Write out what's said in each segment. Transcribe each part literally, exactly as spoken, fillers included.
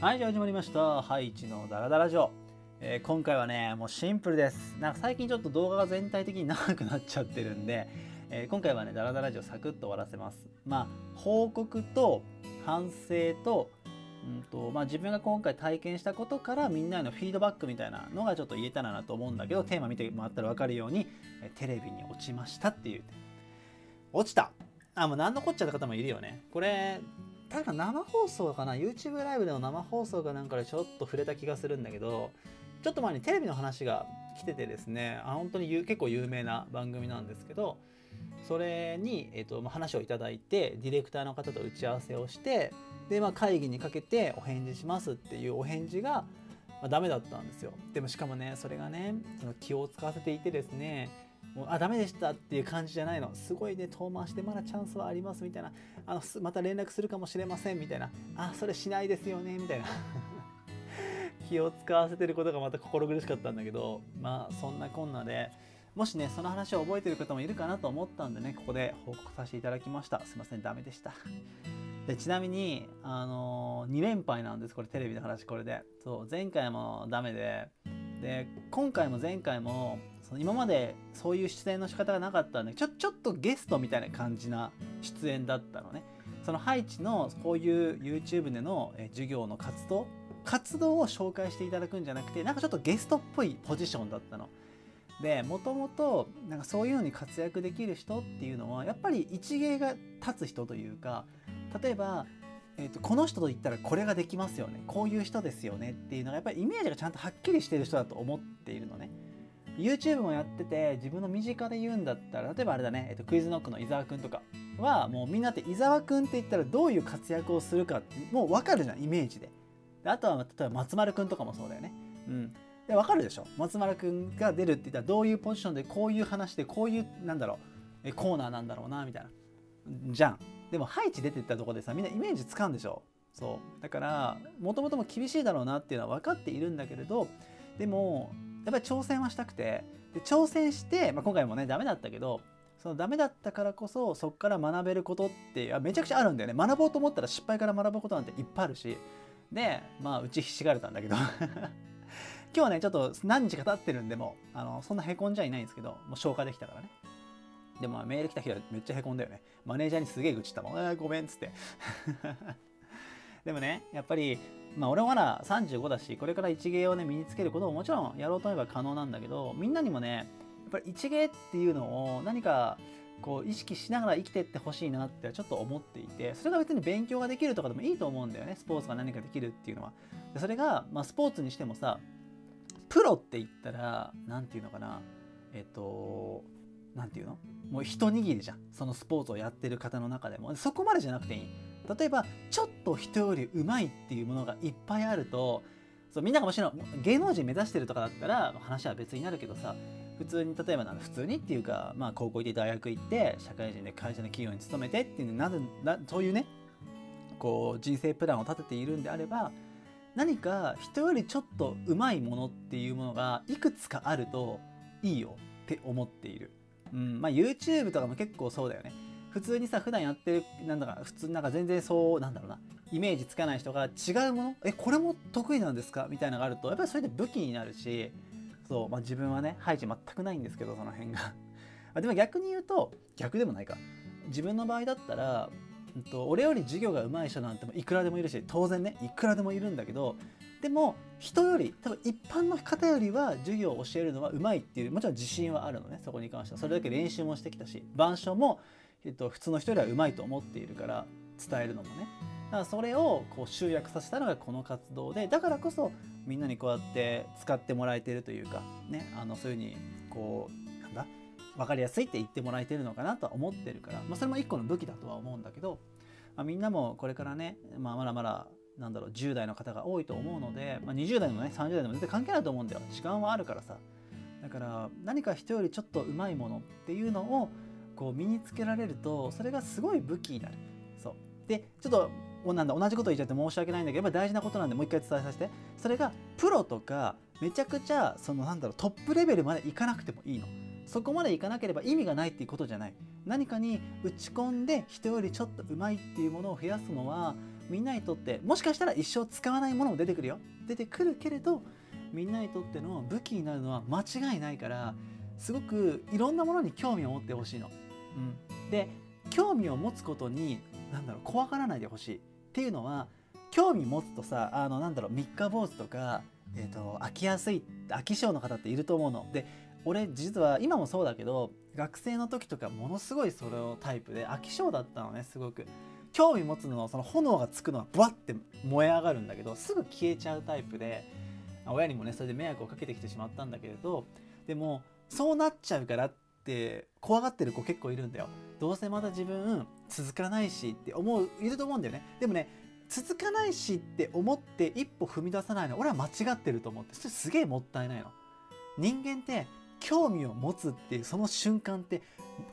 はい、じゃあ始まりました。ハイチのダラダラジオ。えー、今回はね、もうシンプルです。なんか最近ちょっと動画が全体的に長くなっちゃってるんで、えー、今回はね、ダラダラジオサクッと終わらせます。まあ、報告と反省と、うんとまあ、自分が今回体験したことからみんなへのフィードバックみたいなのがちょっと言えたらなと思うんだけど、テーマ見てもらったら分かるように、えテレビに落ちましたっていう。落ちたあ、もう何のこっちゃった方もいるよね。これ、ただ生放送かな ?YouTube ライブでの生放送かなんかでちょっと触れた気がするんだけど、ちょっと前にテレビの話が来ててですね、あ本当に結構有名な番組なんですけど、それに、えーとまあ、話をいただいて、ディレクターの方と打ち合わせをして、でまあ、会議にかけてお返事しますっていうお返事が、まあ、ダメだったんですよ。でもしかもね、それがね、その気を使わせていてですね、もうあダメでしたっていう感じじゃないの、すごいね遠回しでまだチャンスはありますみたいな、あのまた連絡するかもしれませんみたいな、あそれしないですよねみたいな気を使わせてることがまた心苦しかったんだけど、まあそんなこんなでもしねその話を覚えてる方もいるかなと思ったんでね、ここで報告させていただきました。すいません、ダメでした。でちなみにあのー、にれんぱいなんです。これテレビの話、これでそう前回もダメで、で今回も前回も今までそういう出演の仕方がなかったんで、ちょちょっとゲストみたいな感じな出演だったのね。そのハイチのこういう YouTube での授業の活動活動を紹介していただくんじゃなくて、なんかちょっとゲストっぽいポジションだったので、もともとなんかそういうのに活躍できる人っていうのはやっぱり一芸が立つ人というか、例えば、えーと、この人と言ったらこれができますよね、こういう人ですよねっていうのがやっぱりイメージがちゃんとはっきりしている人だと思っているのね。YouTube もやってて、自分の身近で言うんだったら、例えばあれだね、えっと、クイズノックの伊沢くんとかはもうみんなって伊沢くんって言ったらどういう活躍をするかってもう分かるじゃん、イメージで。であとは例えば松丸くんとかもそうだよね。うん、で分かるでしょ、松丸くんが出るって言ったらどういうポジションでこういう話でこういうなんだろうえコーナーなんだろうなみたいなじゃん。でもハイチ出てったとこでさ、みんなイメージつかんでしょ。そうだからもともとも厳しいだろうなっていうのは分かっているんだけれど、でもやっぱり挑戦はしたくて、で挑戦して、まあ、今回もねダメだったけど、そのダメだったからこそそこから学べることってめちゃくちゃあるんだよね。学ぼうと思ったら失敗から学ぶことなんていっぱいあるし、でまあうちひしがれたんだけど今日はねちょっと何日か経ってるんで、もうあのそんなへこんじゃいないんですけど、もう消化できたからね。でも、まあ、メール来た日はめっちゃへこんだよね。マネージャーにすげえ愚痴ったもん、あーごめんっつってでもねやっぱりまあ俺もまださんじゅうごだし、これから一芸をね身につけることももちろんやろうと思えば可能なんだけど、みんなにもねやっぱり一芸っていうのを何かこう意識しながら生きてってほしいなってちょっと思っていて、それが別に勉強ができるとかでもいいと思うんだよね。スポーツが何かできるっていうのは。それが、まあ、スポーツにしてもさ、プロって言ったら何て言うのかな、えっと何て言うのもう一握りじゃん、そのスポーツをやってる方の中でも。そこまでじゃなくていい。例えばちょっと人より上手いっていうものがいっぱいあると、そうみんながもちろん芸能人目指してるとかだったら話は別になるけどさ、普通に例えばなんか普通にっていうか、まあ、高校行って大学行って社会人で会社の企業に勤めてっていうなるな、そういうねこう人生プランを立てているんであれば、何か人よりちょっと上手いものっていうものがいくつかあるといいよって思っている。うんまあ、YouTube とかも結構そうだよね。普通にさ普段やってるなんだか普通なんか全然そうなんだろうな、イメージつかない人が違うものえこれも得意なんですかみたいなのがあるとやっぱりそれで武器になるし、そう、まあ、自分はねハイチ全くないんですけどその辺がでも逆に言うと逆でもないか、自分の場合だったら、うん、と俺より授業が上手い人なんていくらでもいるし、当然ねいくらでもいるんだけど、でも人より多分一般の方よりは授業を教えるのは上手いっていう、もちろん自信はあるのね。そこに関してはそれだけ練習もしてきたし、板書もえっと、普通の人よりはうまいと思っているから伝えるのもね。だからそれをこう集約させたのがこの活動で、だからこそみんなにこうやって使ってもらえてるというかね、あのそういうふうにこうなんだ分かりやすいって言ってもらえてるのかなとは思ってるから、まあ、それも一個の武器だとは思うんだけど、まあ、みんなもこれからね、まあ、まだまだなんだろうじゅう代の方が多いと思うので、まあ、にじゅう代でもねさんじゅう代でも全然関係ないと思うんだよ。時間はあるからさ。だから何か人よりちょっとうまいものっていうのをこう身につけられると、それがすごい武器になる。そうでちょっとおなんだ同じこと言っちゃって申し訳ないんだけど、やっぱり大事なことなんでもう一回伝えさせて。それがプロとかめちゃくちゃそのなんだろうトップレベルまでいかなくてもいいの。そこまでいかなければ意味がないっていうことじゃない。何かに打ち込んで人よりちょっと上手いっていうものを増やすのはみんなにとって、もしかしたら一生使わないものも出てくるよ、出てくるけれど、みんなにとっての武器になるのは間違いないから、すごくいろんなものに興味を持ってほしいの。うん、で興味を持つことに何だろう、怖がらないでほしい。っていうのは、興味持つとさ、あのなんだろう三日坊主とか、えー、と飽きやすい飽き性の方っていると思うの。で俺実は今もそうだけど、学生の時とかものすごいそれをタイプで飽き性だったのね。すごく興味持つののその炎がつくのはブワッて燃え上がるんだけど、すぐ消えちゃうタイプで、親にもねそれで迷惑をかけてきてしまったんだけれど、でもそうなっちゃうからって怖がってる子結構いるんだよ。どうせまた自分続かないしって思ういると思うんだよね。でもね、続かないしって思って一歩踏み出さないの、俺は間違ってると思って、それすげえもったいないの。人間って興味を持つっていうその瞬間って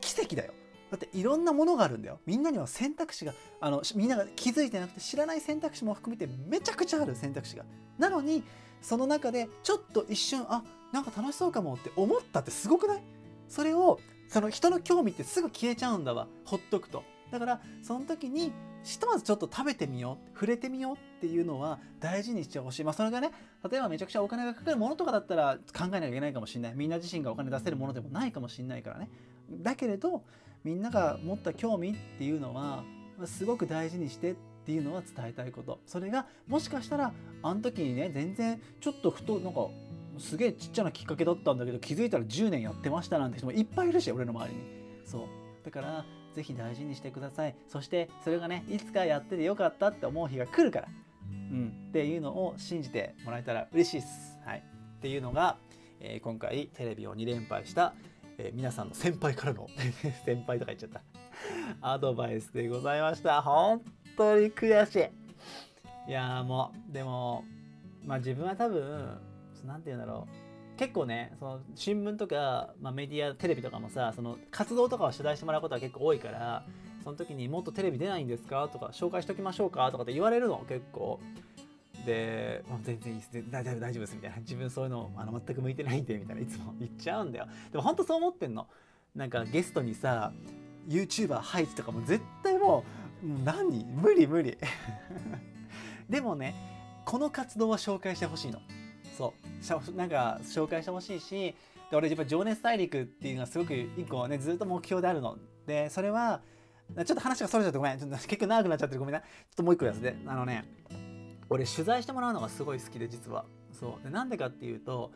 奇跡だよ。だっていろんなものがあるんだよ。みんなには選択肢が、あのみんなが気づいてなくて知らない選択肢も含めてめちゃくちゃある選択肢が。なのにその中でちょっと一瞬、あ、なんか楽しそうかもって思ったってすごくない？それをその人の興味ってすぐ消えちゃうんだわ、ほっとくと。だからその時にひとまずちょっと食べてみよう、触れてみようっていうのは大事にしてほしい。まあそれがね、例えばめちゃくちゃお金がかかるものとかだったら考えなきゃいけないかもしれない。みんな自身がお金出せるものでもないかもしれないからね。だけれどみんなが持った興味っていうのはすごく大事にしてっていうのは伝えたいこと。それがもしかしたらあの時にね、全然ちょっとふとなんかすげえちっちゃなきっかけだったんだけど、気づいたらじゅうねんやってましたなんて人もいっぱいいるし、俺の周りに。そうだからぜひ大事にしてください。そしてそれがね、いつかやっててよかったって思う日が来るから、うん、っていうのを信じてもらえたら嬉しいです、はい、っていうのが、えー、今回テレビをに連敗した、えー、皆さんの先輩からの先輩とか言っちゃったアドバイスでございました。本当に悔しい。いやーもうでも、まあ、自分は多分なんて言うんだろう、結構ね、その新聞とか、まあ、メディアテレビとかもさ、その活動とかを取材してもらうことは結構多いから、その時にもっとテレビ出ないんですかとか、紹介しときましょうかとかって言われるの結構で、まあ、全然いいです、大丈夫大丈夫ですみたいな、自分そういうのあの全く向いてないんでみたいないつも言っちゃうんだよ。でも本当そう思ってんの。なんかゲストにさ ユーチューバー ハイチとかも絶対もう何無理無理でもね、この活動は紹介してほしいの。そうなんか紹介してほしいし、で俺やっぱ情熱大陸っていうのはすごく一個ねずっと目標であるので、それはちょっと話がそれちゃってごめん、ちょっと結構長くなっちゃってるごめんな、ちょっともう一個やつで、あのね俺取材してもらうのがすごい好きで、実はそうで、なんでかっていうと、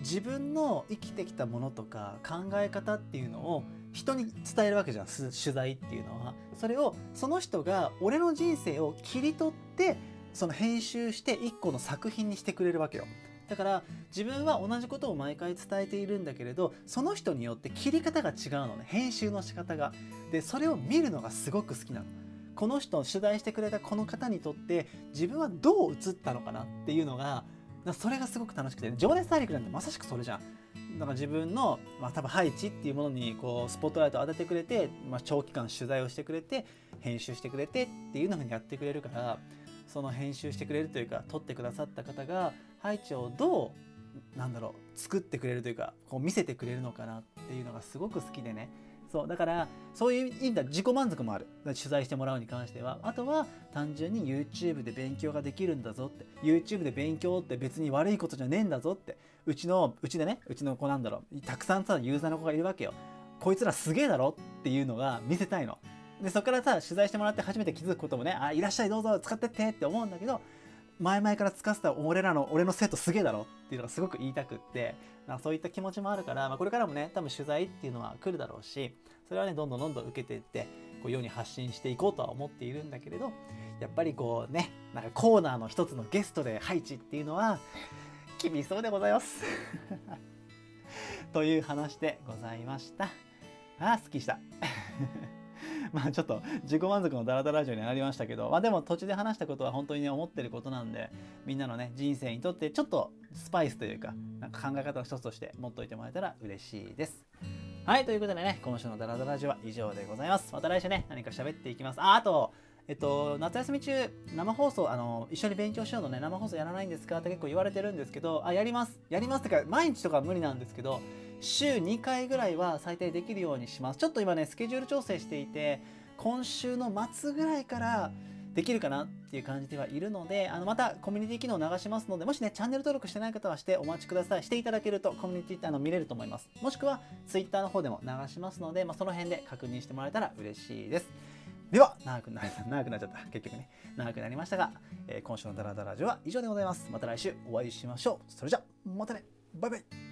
自分の生きてきたものとか考え方っていうのを人に伝えるわけじゃん、取材っていうのは。それをその人が俺の人生を切り取ってその編集して一個の作品にしてくれるわけよ。だから自分は同じことを毎回伝えているんだけれど、その人によって切り方が違うのね、編集の仕方が。でそれを見るのがすごく好きなの。この人を取材してくれたこの方にとって自分はどう映ったのかなっていうのが、それがすごく楽しくて、情熱大陸なんてまさしくそれじゃん。だから自分の、まあ、多分ハイチっていうものにこうスポットライトを当ててくれて、まあ、長期間取材をしてくれて編集してくれてっていうのにやってくれるから、その編集してくれるというか撮ってくださった方がハイチをどうなんだろう作ってくれるというか、こう見せてくれるのかなっていうのがすごく好きでね。そうだからそういう意味では自己満足もある、取材してもらうに関しては。あとは単純に ユーチューブ で勉強ができるんだぞって、 ユーチューブ で勉強って別に悪いことじゃねえんだぞって、うちのうちでね、うちの子なんだろうたくさんさユーザーの子がいるわけよ。こいつらすげえだろっていうのが見せたいの。でそこからさ取材してもらって初めて気づくこともね、あいらっしゃいどうぞ使ってってって思うんだけど、前々から使ってた俺らの俺の生徒すげえだろっていうのがすごく言いたくって、そういった気持ちもあるから、まあ、これからもね多分取材っていうのは来るだろうし、それはねどんどんどんどん受けていってこう世に発信していこうとは思っているんだけれど、やっぱりこうねなんかコーナーの一つのゲストで配置っていうのは厳しそうでございますという話でございました。あーすっきりしたまあちょっと自己満足のダラダララジオになりましたけど、まあ、でも途中で話したことは本当にね思ってることなんで、みんなのね人生にとってちょっとスパイスというか、なんか考え方の一つとして持っといてもらえたら嬉しいです。はいということでね、今週のダラダララジオは以上でございます。また来週ね何か喋っていきます。ああとえっと夏休み中生放送、あの一緒に勉強しようのね生放送やらないんですかって結構言われてるんですけど、あやりますやりますってか毎日とかは無理なんですけど、週にかいぐらいは最低できるようにします。ちょっと今ねスケジュール調整していて、今週の末ぐらいからできるかなっていう感じではいるので、あのまたコミュニティ機能を流しますので、もしねチャンネル登録してない方はしてお待ちください。していただけるとコミュニティってあの見れると思います。もしくは Twitter の方でも流しますので、まあ、その辺で確認してもらえたら嬉しいです。では長くな長くなっちゃった結局ね長くなりましたが、えー、今週のダラダラジオは以上でございます。また来週お会いしましょう。それじゃまたね、バイバイ。